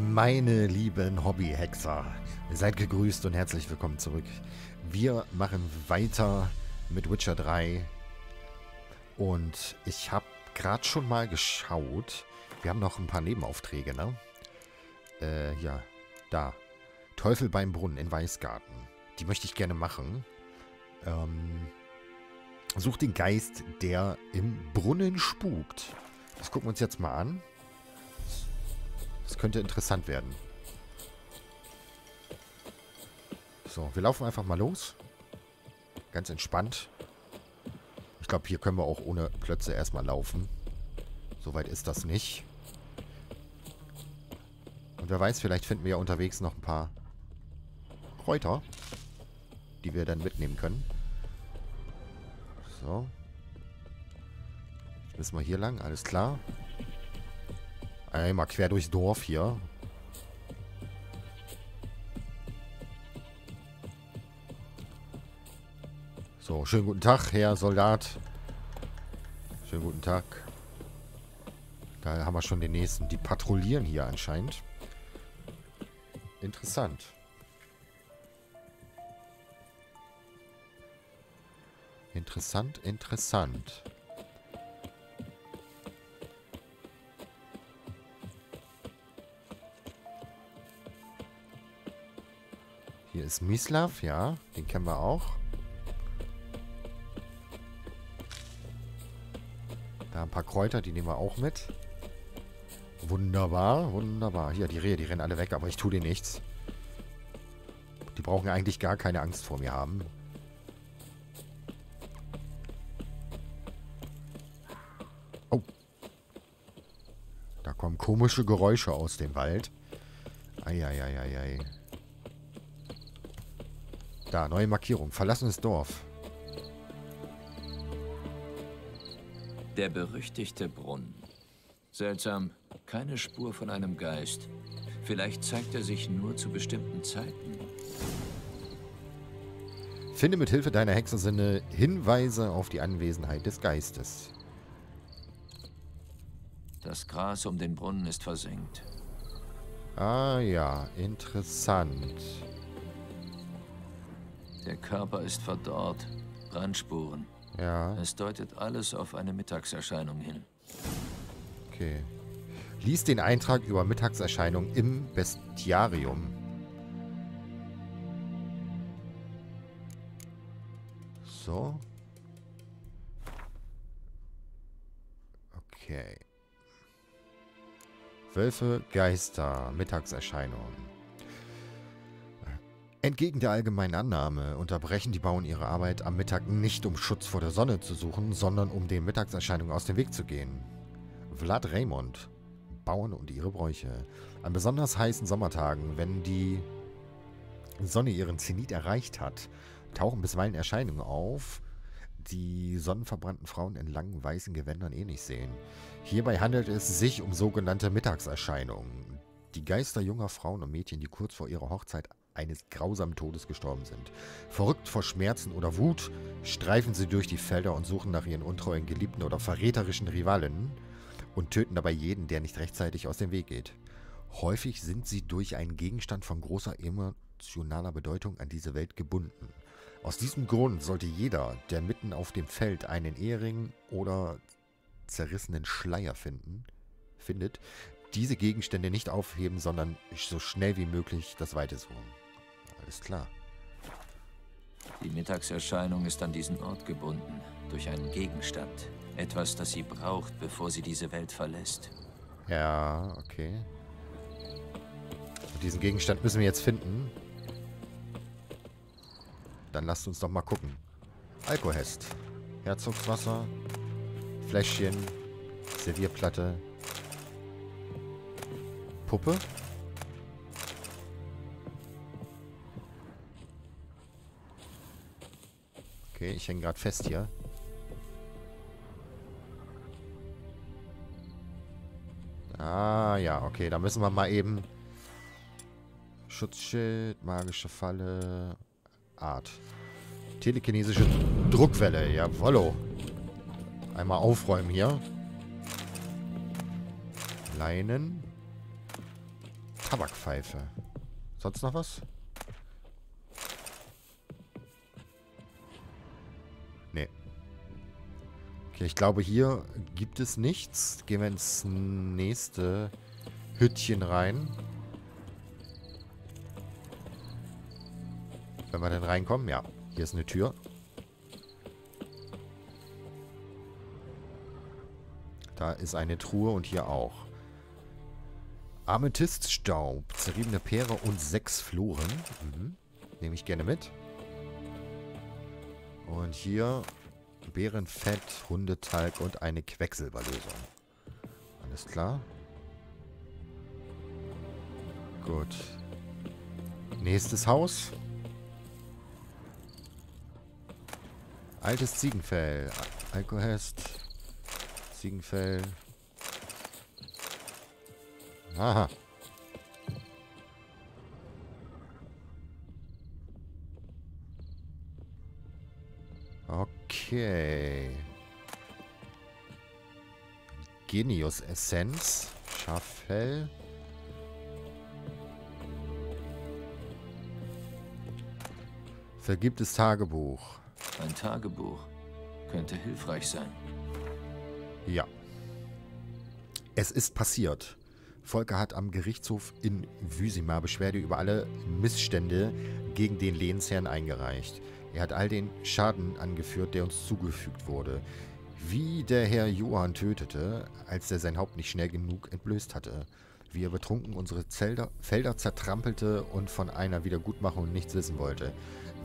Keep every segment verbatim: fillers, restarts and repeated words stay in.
Meine lieben Hobby-Hexer, seid gegrüßt und herzlich willkommen zurück. Wir machen weiter mit Witcher drei und ich habe gerade schon mal geschaut. Wir haben noch ein paar Nebenaufträge, ne? Äh, ja, da. Teufel beim Brunnen in Weißgarten. Die möchte ich gerne machen. Ähm, sucht den Geist, der im Brunnen spukt. Das gucken wir uns jetzt mal an. Das könnte interessant werden. So, wir laufen einfach mal los. Ganz entspannt. Ich glaube, hier können wir auch ohne Klötze erstmal laufen. Soweit ist das nicht. Und wer weiß, vielleicht finden wir ja unterwegs noch ein paar Kräuter, die wir dann mitnehmen können. So. Jetzt müssen wir hier lang, alles klar. Einmal quer durchs Dorf hier. So, schönen guten Tag, Herr Soldat. Schönen guten Tag. Da haben wir schon den nächsten. Die patrouillieren hier anscheinend. Interessant. Interessant, interessant. Hier ist Mislav, ja, den kennen wir auch. Da ein paar Kräuter, die nehmen wir auch mit. Wunderbar, wunderbar. Hier, die Rehe, die rennen alle weg, aber ich tue denen nichts. Die brauchen eigentlich gar keine Angst vor mir haben. Oh. Da kommen komische Geräusche aus dem Wald. Eieieiei. Da, neue Markierung. Verlassenes Dorf. Der berüchtigte Brunnen. Seltsam. Keine Spur von einem Geist. Vielleicht zeigt er sich nur zu bestimmten Zeiten. Finde mit Hilfe deiner Hexensinne Hinweise auf die Anwesenheit des Geistes. Das Gras um den Brunnen ist versenkt. Ah ja, interessant. Der Körper ist verdorrt. Brandspuren. Ja. Es deutet alles auf eine Mittagserscheinung hin. Okay. Lies den Eintrag über Mittagserscheinungen im Bestiarium. So. Okay. Wölfe, Geister, Mittagserscheinungen. Entgegen der allgemeinen Annahme unterbrechen die Bauern ihre Arbeit am Mittag nicht, um Schutz vor der Sonne zu suchen, sondern um den Mittagserscheinungen aus dem Weg zu gehen. Vlad Raymond, Bauern und ihre Bräuche. An besonders heißen Sommertagen, wenn die Sonne ihren Zenit erreicht hat, tauchen bisweilen Erscheinungen auf, die sonnenverbrannten Frauen in langen weißen Gewändern ähnlich sehen. Hierbei handelt es sich um sogenannte Mittagserscheinungen. Die Geister junger Frauen und Mädchen, die kurz vor ihrer Hochzeit eines grausamen Todes gestorben sind. Verrückt vor Schmerzen oder Wut streifen sie durch die Felder und suchen nach ihren untreuen Geliebten oder verräterischen Rivalinnen und töten dabei jeden, der nicht rechtzeitig aus dem Weg geht. Häufig sind sie durch einen Gegenstand von großer emotionaler Bedeutung an diese Welt gebunden. Aus diesem Grund sollte jeder, der mitten auf dem Feld einen Ehering oder zerrissenen Schleier finden, findet, diese Gegenstände nicht aufheben, sondern so schnell wie möglich das Weite suchen. Alles klar. Die Mittagserscheinung ist an diesen Ort gebunden, durch einen Gegenstand. Etwas, das sie braucht, bevor sie diese Welt verlässt. Ja, okay. Und diesen Gegenstand müssen wir jetzt finden. Dann lasst uns doch mal gucken. Alkohest. Herzogswasser. Fläschchen. Servierplatte. Puppe. Okay, ich hänge gerade fest hier. Ah, ja, okay. Da müssen wir mal eben... Schutzschild, magische Falle... Art. Telekinesische Druckwelle. Jawollo. Einmal aufräumen hier. Leinen. Tabakpfeife. Sonst noch was? Nee. Okay, ich glaube, hier gibt es nichts. Gehen wir ins nächste Hütchen rein. Wenn wir denn reinkommen, ja. Hier ist eine Tür. Da ist eine Truhe und hier auch. Amethyststaub, zerriebene Peere und sechs Floren. Mhm. Nehme ich gerne mit. Und hier Bärenfett, Hundetalg und eine Quecksilberlösung. Alles klar. Gut. Nächstes Haus. Altes Ziegenfell. Alkohest. Ziegenfell. Aha. Okay. Genius Essenz. Schaffell. Vergibtes Tagebuch. Ein Tagebuch könnte hilfreich sein. Ja. Es ist passiert. Volker hat am Gerichtshof in Vysima Beschwerde über alle Missstände gegen den Lehnsherrn eingereicht. Er hat all den Schaden angeführt, der uns zugefügt wurde. Wie der Herr Johann tötete, als er sein Haupt nicht schnell genug entblößt hatte. Wie er betrunken unsere Zelda, Felder zertrampelte und von einer Wiedergutmachung nichts wissen wollte.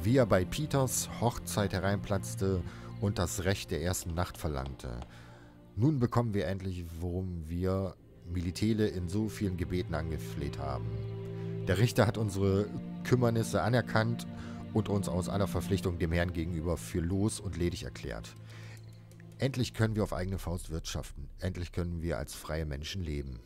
Wie er bei Peters Hochzeit hereinplatzte und das Recht der ersten Nacht verlangte. Nun bekommen wir endlich, worum wir Militele in so vielen Gebeten angefleht haben. Der Richter hat unsere Kümmernisse anerkannt und uns aus aller Verpflichtung dem Herrn gegenüber für los und ledig erklärt. Endlich können wir auf eigene Faust wirtschaften. Endlich können wir als freie Menschen leben.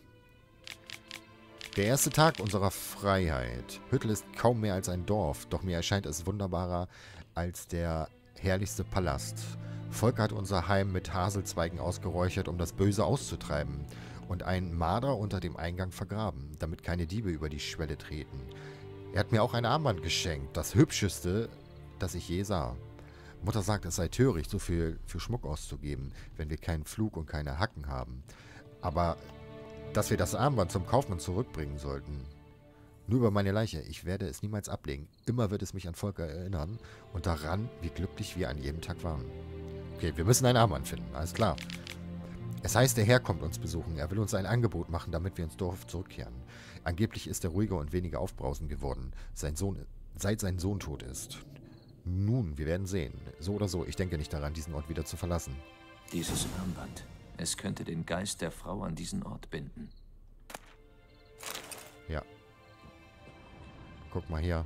Der erste Tag unserer Freiheit. Hüttel ist kaum mehr als ein Dorf, doch mir erscheint es wunderbarer als der herrlichste Palast. Volker hat unser Heim mit Haselzweigen ausgeräuchert, um das Böse auszutreiben, und einen Marder unter dem Eingang vergraben, damit keine Diebe über die Schwelle treten. Er hat mir auch ein Armband geschenkt, das hübscheste, das ich je sah. Mutter sagt, es sei töricht, so viel für Schmuck auszugeben, wenn wir keinen Pflug und keine Hacken haben. Aber dass wir das Armband zum Kaufmann zurückbringen sollten. Nur über meine Leiche, ich werde es niemals ablegen. Immer wird es mich an Volker erinnern und daran, wie glücklich wir an jedem Tag waren. Okay, wir müssen ein Armband finden, alles klar. Es heißt, der Herr kommt uns besuchen. Er will uns ein Angebot machen, damit wir ins Dorf zurückkehren. Angeblich ist er ruhiger und weniger aufbrausend geworden, sein Sohn, seit sein Sohn tot ist. Nun, wir werden sehen. So oder so, ich denke nicht daran, diesen Ort wieder zu verlassen. Dieses Armband, es könnte den Geist der Frau an diesen Ort binden. Ja. Guck mal hier.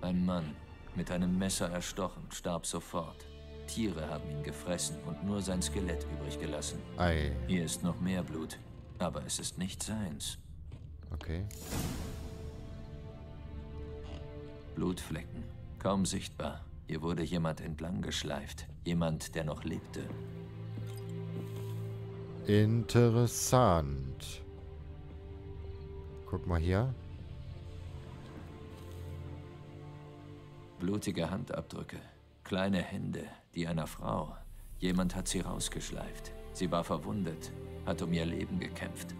Ein Mann, mit einem Messer erstochen, starb sofort. Tiere haben ihn gefressen und nur sein Skelett übrig gelassen. Ei. Hier ist noch mehr Blut, aber es ist nicht seins. Okay. Blutflecken, kaum sichtbar. Hier wurde jemand entlang geschleift. Jemand, der noch lebte. Interessant. Guck mal hier. Blutige Handabdrücke. Kleine Hände, die einer Frau. Jemand hat sie rausgeschleift. Sie war verwundet, hat um ihr Leben gekämpft.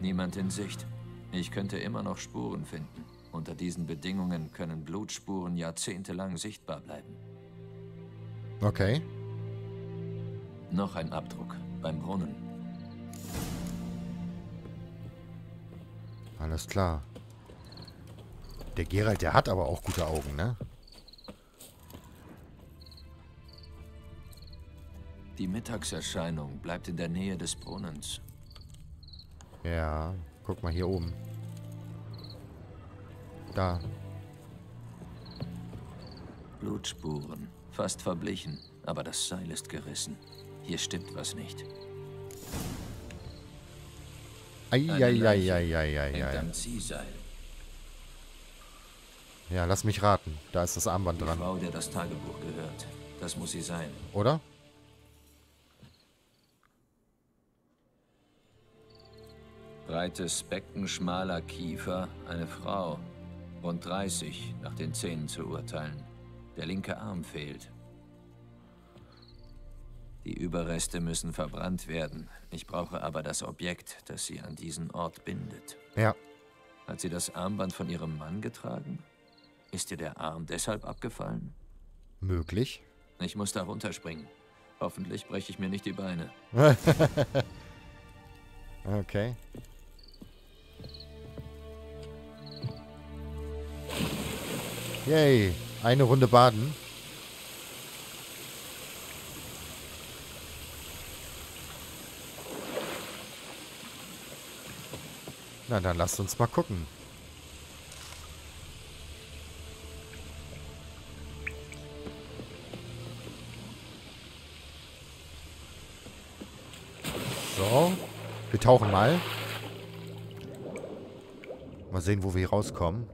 Niemand in Sicht. Ich könnte immer noch Spuren finden. Unter diesen Bedingungen können Blutspuren jahrzehntelang sichtbar bleiben. Okay. Noch ein Abdruck beim Brunnen. Alles klar. Der Geralt, der hat aber auch gute Augen, ne? Die Mittagserscheinung bleibt in der Nähe des Brunnens. Ja, guck mal hier oben. Da. Blutspuren, fast verblichen, aber das Seil ist gerissen. Hier stimmt was nicht. Eieieiei. Am Ziehseil. Ja, lass mich raten. Da ist das Armband dran. Die Frau, der das Tagebuch gehört. Das muss sie sein. Oder? Breites Becken, schmaler Kiefer, eine Frau. Rund dreißig, nach den Zähnen zu urteilen. Der linke Arm fehlt. Die Überreste müssen verbrannt werden. Ich brauche aber das Objekt, das sie an diesen Ort bindet. Ja. Hat sie das Armband von ihrem Mann getragen? Ist ihr der Arm deshalb abgefallen? Möglich. Ich muss da runterspringen. Hoffentlich breche ich mir nicht die Beine. Okay. Yay. Eine Runde baden. Na, dann lasst uns mal gucken. So. Wir tauchen mal. Mal sehen, wo wir hier rauskommen.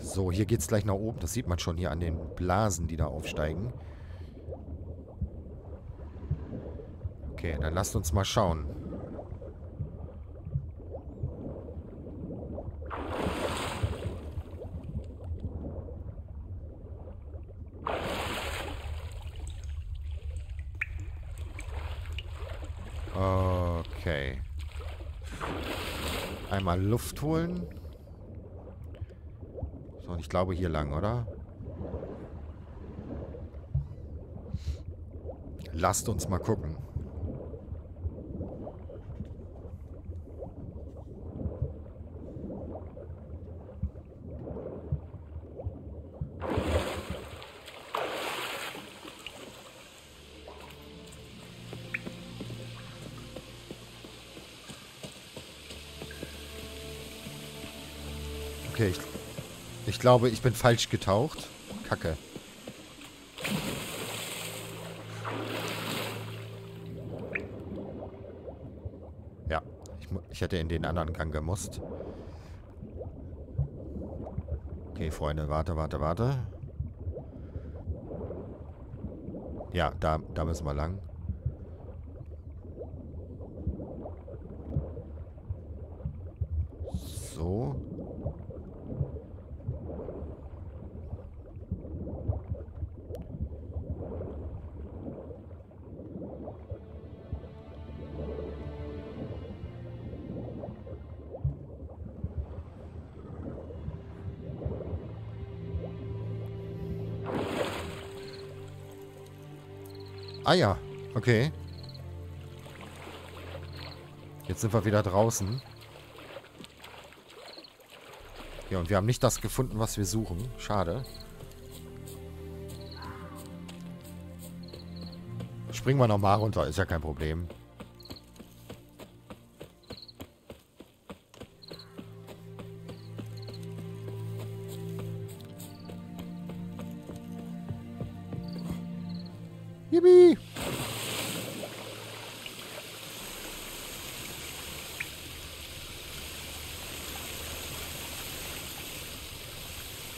So, hier geht's gleich nach oben. Das sieht man schon hier an den Blasen, die da aufsteigen. Okay, dann lasst uns mal schauen. Okay. Einmal Luft holen. So, und ich glaube hier lang, oder? Lasst uns mal gucken. Okay, ich, ich glaube, ich bin falsch getaucht. Kacke. Ja, ich, ich hätte in den anderen Gang gemusst. Okay, Freunde, warte, warte, warte. Ja, da, da müssen wir lang. So. Ah ja, okay. Jetzt sind wir wieder draußen. Ja, und wir haben nicht das gefunden, was wir suchen. Schade. Springen wir nochmal runter, ist ja kein Problem.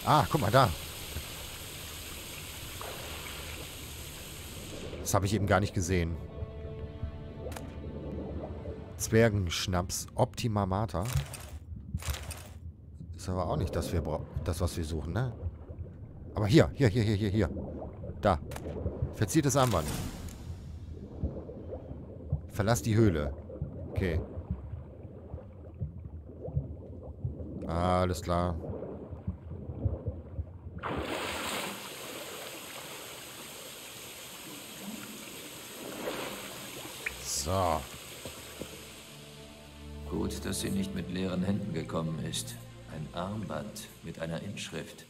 Ah, guck mal da. Das habe ich eben gar nicht gesehen. Zwergenschnaps Optima Mater. Ist aber auch nicht das, wir das, was wir suchen, ne? Aber hier, hier, hier, hier, hier, hier. Da. Verziertes Armband. Verlass die Höhle. Okay. Alles klar. So. Gut, dass sie nicht mit leeren Händen gekommen ist. Ein Armband mit einer Inschrift.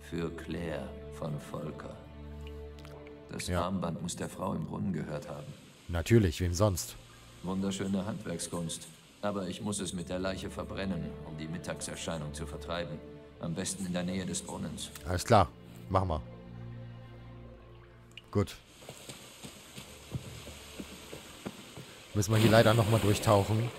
Für Claire von Volker. Das ja. Armband muss der Frau im Brunnen gehört haben. Natürlich, wem sonst? Wunderschöne Handwerkskunst. Aber ich muss es mit der Leiche verbrennen, um die Mittagserscheinung zu vertreiben. Am besten in der Nähe des Brunnens. Alles klar, machen wir. Gut. Müssen wir hier leider nochmal durchtauchen.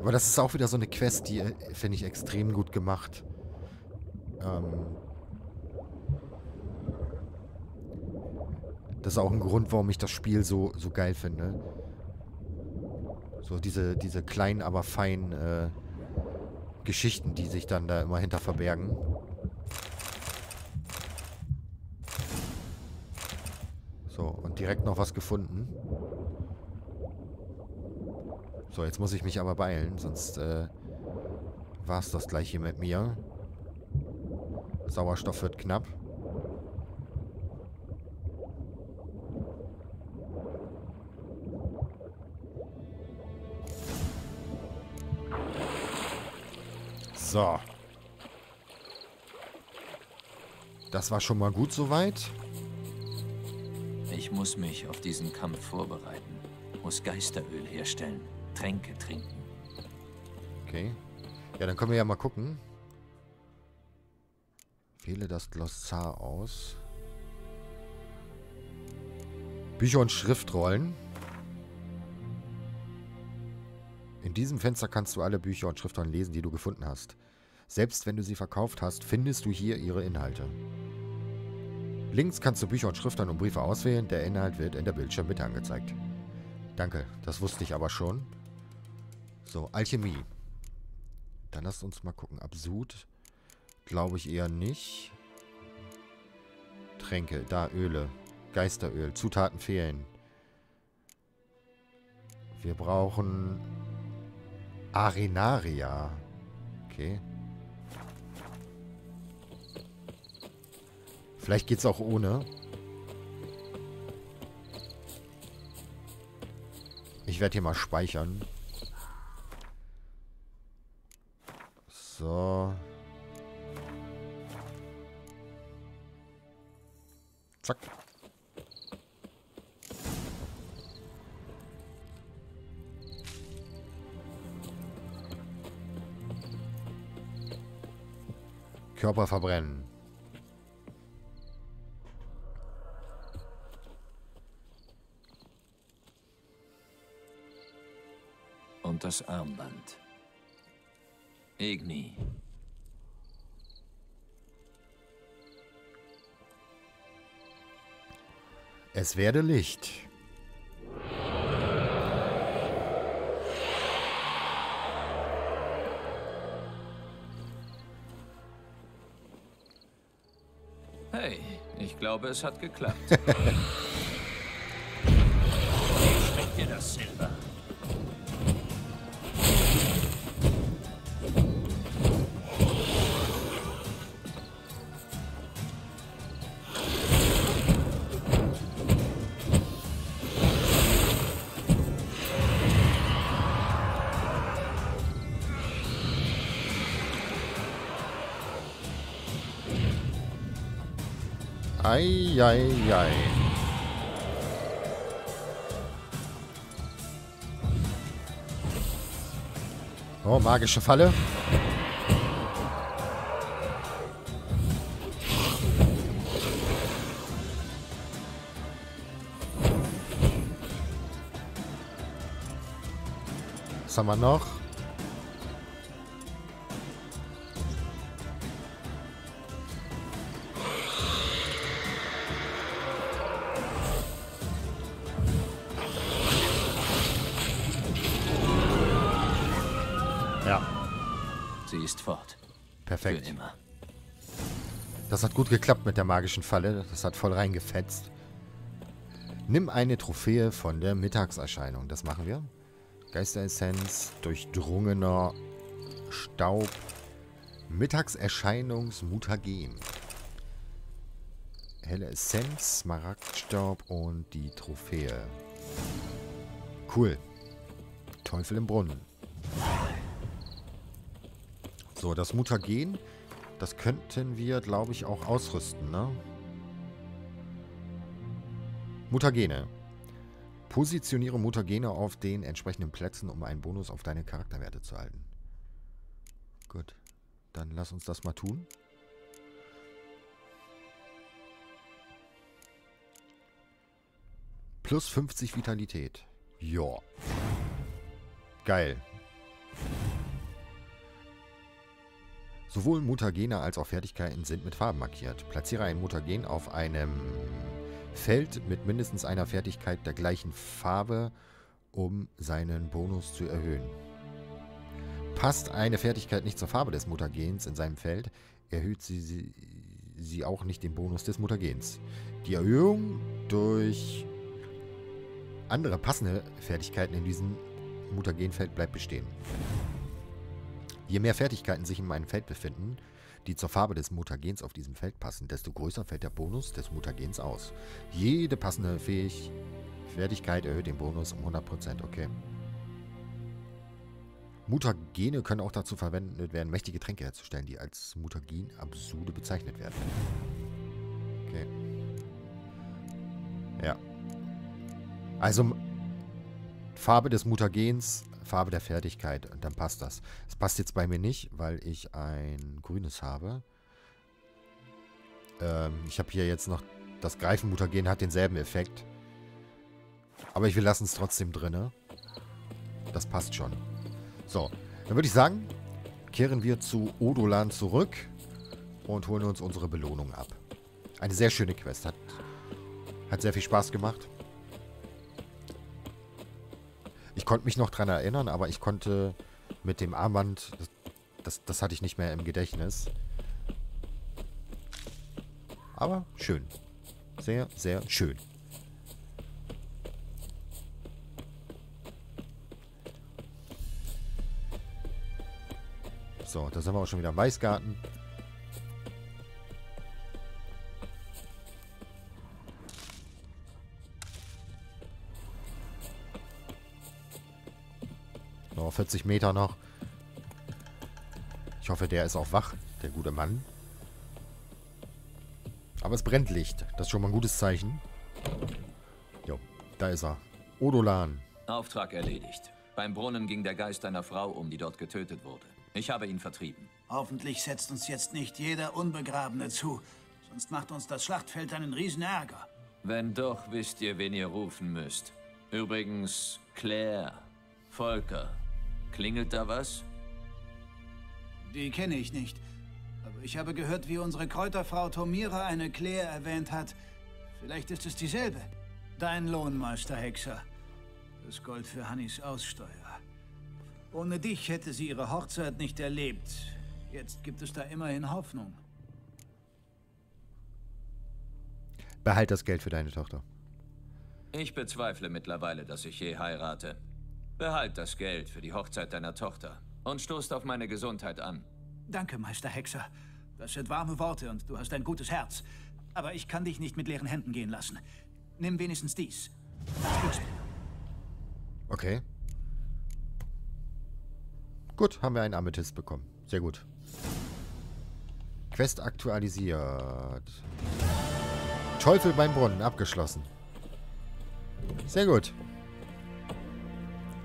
Aber das ist auch wieder so eine Quest, die finde ich extrem gut gemacht. Ähm, das ist auch ein Grund, warum ich das Spiel so, so geil finde. So diese, diese kleinen, aber feinen äh, Geschichten, die sich dann da immer hinter verbergen. So, und direkt noch was gefunden. So, jetzt muss ich mich aber beeilen, sonst äh, war es das gleich hier mit mir. Sauerstoff wird knapp. So. Das war schon mal gut soweit. Ich muss mich auf diesen Kampf vorbereiten. Muss Geisteröl herstellen. Tränke trinken. Okay. Ja, dann können wir ja mal gucken. Wähle das Glossar aus. Bücher und Schriftrollen. In diesem Fenster kannst du alle Bücher und Schriftrollen lesen, die du gefunden hast. Selbst wenn du sie verkauft hast, findest du hier ihre Inhalte. Links kannst du Bücher und Schriftrollen und Briefe auswählen. Der Inhalt wird in der Bildschirmmitte angezeigt. Danke, das wusste ich aber schon. So, Alchemie. Dann lasst uns mal gucken. Absud glaube ich eher nicht. Tränke, da Öle, Geisteröl, Zutaten fehlen. Wir brauchen Arenaria. Okay. Vielleicht geht's auch ohne. Ich werde hier mal speichern. So. Zack. Körper verbrennen. Und das Armband. Igni. Es werde Licht. Hey, ich glaube, es hat geklappt. Wie schmeckt dir das Silber? Eieiei. Ei, ei. Oh, magische Falle. Was haben wir noch? Perfekt. Immer. Das hat gut geklappt mit der magischen Falle. Das hat voll reingefetzt. Nimm eine Trophäe von der Mittagserscheinung. Das machen wir. Geisteressenz, durchdrungener Staub, Mittagserscheinungsmutagen. Helle Essenz, Smaragdstaub und die Trophäe. Cool. Teufel im Brunnen. So, das Mutagen, das könnten wir, glaube ich, auch ausrüsten, ne? Mutagene. Positioniere Mutagene auf den entsprechenden Plätzen, um einen Bonus auf deine Charakterwerte zu erhalten. Gut, dann lass uns das mal tun. Plus fünfzig Vitalität. Ja. Geil. Sowohl Mutagene als auch Fertigkeiten sind mit Farben markiert. Platziere ein Mutagen auf einem Feld mit mindestens einer Fertigkeit der gleichen Farbe, um seinen Bonus zu erhöhen. Passt eine Fertigkeit nicht zur Farbe des Mutagens in seinem Feld, erhöht sie, sie, sie auch nicht den Bonus des Mutagens. Die Erhöhung durch andere passende Fertigkeiten in diesem Mutagenfeld bleibt bestehen. Je mehr Fertigkeiten sich in meinem Feld befinden, die zur Farbe des Mutagens auf diesem Feld passen, desto größer fällt der Bonus des Mutagens aus. Jede passende Fähig Fertigkeit erhöht den Bonus um hundert Prozent. Okay. Mutagene können auch dazu verwendet werden, mächtige Tränke herzustellen, die als Mutagen-Absurde bezeichnet werden. Okay. Ja. Also Farbe des Mutagens, Farbe der Fertigkeit, und dann passt das. Es passt jetzt bei mir nicht, weil ich ein grünes habe. Ähm, ich habe hier jetzt noch das Greifenmutagen, hat denselben Effekt. Aber ich will lassen es trotzdem drin. Das passt schon. So, dann würde ich sagen, kehren wir zu Odolan zurück und holen uns unsere Belohnung ab. Eine sehr schöne Quest. Hat, hat sehr viel Spaß gemacht. Ich konnte mich noch dran erinnern, aber ich konnte mit dem Armband, das, das, das hatte ich nicht mehr im Gedächtnis. Aber schön. Sehr, sehr schön. So, da sind wir auch schon wieder im Weißgarten. vierzig Meter noch. Ich hoffe, der ist auch wach, der gute Mann. Aber es brennt Licht. Das ist schon mal ein gutes Zeichen. Jo, da ist er. Odolan. Auftrag erledigt. Beim Brunnen ging der Geist einer Frau um, die dort getötet wurde. Ich habe ihn vertrieben. Hoffentlich setzt uns jetzt nicht jeder Unbegrabene zu. Sonst macht uns das Schlachtfeld einen riesen Ärger. Wenn doch, wisst ihr, wen ihr rufen müsst. Übrigens, Claire, Volker. Klingelt da was? Die kenne ich nicht. Aber ich habe gehört, wie unsere Kräuterfrau Tomira eine Claire erwähnt hat. Vielleicht ist es dieselbe. Dein Lohn, Meister Hexer. Das Gold für Hannis Aussteuer. Ohne dich hätte sie ihre Hochzeit nicht erlebt. Jetzt gibt es da immerhin Hoffnung. Behalt das Geld für deine Tochter. Ich bezweifle mittlerweile, dass ich je heirate. Behalt das Geld für die Hochzeit deiner Tochter und stoßt auf meine Gesundheit an. Danke, Meister Hexer. Das sind warme Worte und du hast ein gutes Herz. Aber ich kann dich nicht mit leeren Händen gehen lassen. Nimm wenigstens dies. Okay. Gut, haben wir einen Amethyst bekommen. Sehr gut. Quest aktualisiert. Teufel beim Brunnen abgeschlossen. Sehr gut.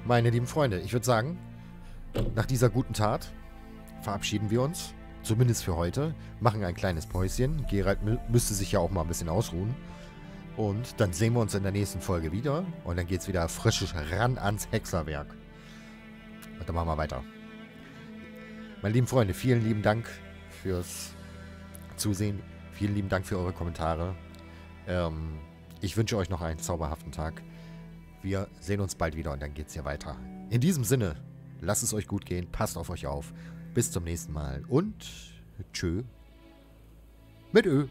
Meine lieben Freunde, ich würde sagen, nach dieser guten Tat verabschieden wir uns. Zumindest für heute. Machen ein kleines Päuschen. Geralt müsste sich ja auch mal ein bisschen ausruhen. Und dann sehen wir uns in der nächsten Folge wieder. Und dann geht es wieder frisch ran ans Hexerwerk. Und dann machen wir weiter. Meine lieben Freunde, vielen lieben Dank fürs Zusehen. Vielen lieben Dank für eure Kommentare. Ähm, ich wünsche euch noch einen zauberhaften Tag. Wir sehen uns bald wieder und dann geht's hier weiter. In diesem Sinne, lasst es euch gut gehen, passt auf euch auf. Bis zum nächsten Mal und tschö mit Ö.